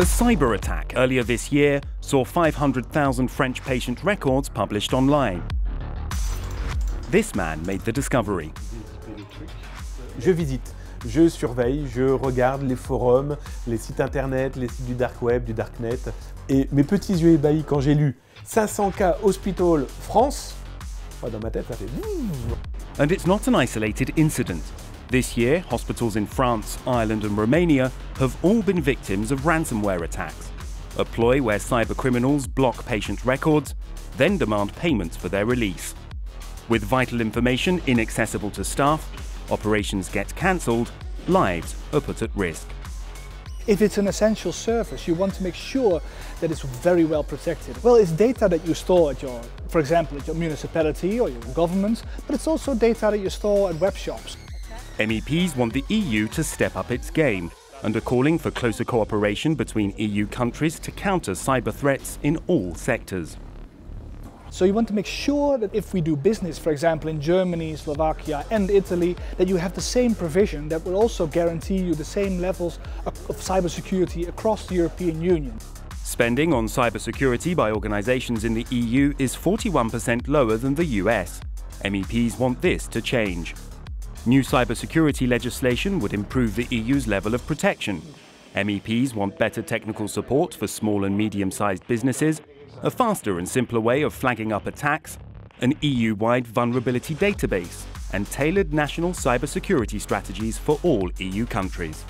A cyber attack earlier this year saw 500,000 French patient records published online. This man made the discovery. Je visite, je surveille, je regarde les forums, les sites internet, les sites du dark web, du darknet. Et mes petits yeux ébahis quand j'ai lu 500 cas Hospital France, dans ma tête ça fait... And it's not an isolated incident. This year, hospitals in France, Ireland and Romania have all been victims of ransomware attacks, a ploy where cybercriminals block patient records, then demand payments for their release. With vital information inaccessible to staff, operations get cancelled, lives are put at risk. If it's an essential service, you want to make sure that it's very well protected. Well, it's data that you store at your, for example, at your municipality or your government, but it's also data that you store at web shops. MEPs want the EU to step up its game and are calling for closer cooperation between EU countries to counter cyber threats in all sectors. So you want to make sure that if we do business, for example, in Germany, Slovakia and Italy, that you have the same provision that will also guarantee you the same levels of cybersecurity across the European Union. Spending on cybersecurity by organisations in the EU is 41% lower than the US. MEPs want this to change. New cybersecurity legislation would improve the EU's level of protection. MEPs want better technical support for small and medium-sized businesses, a faster and simpler way of flagging up attacks, an EU-wide vulnerability database, and tailored national cybersecurity strategies for all EU countries.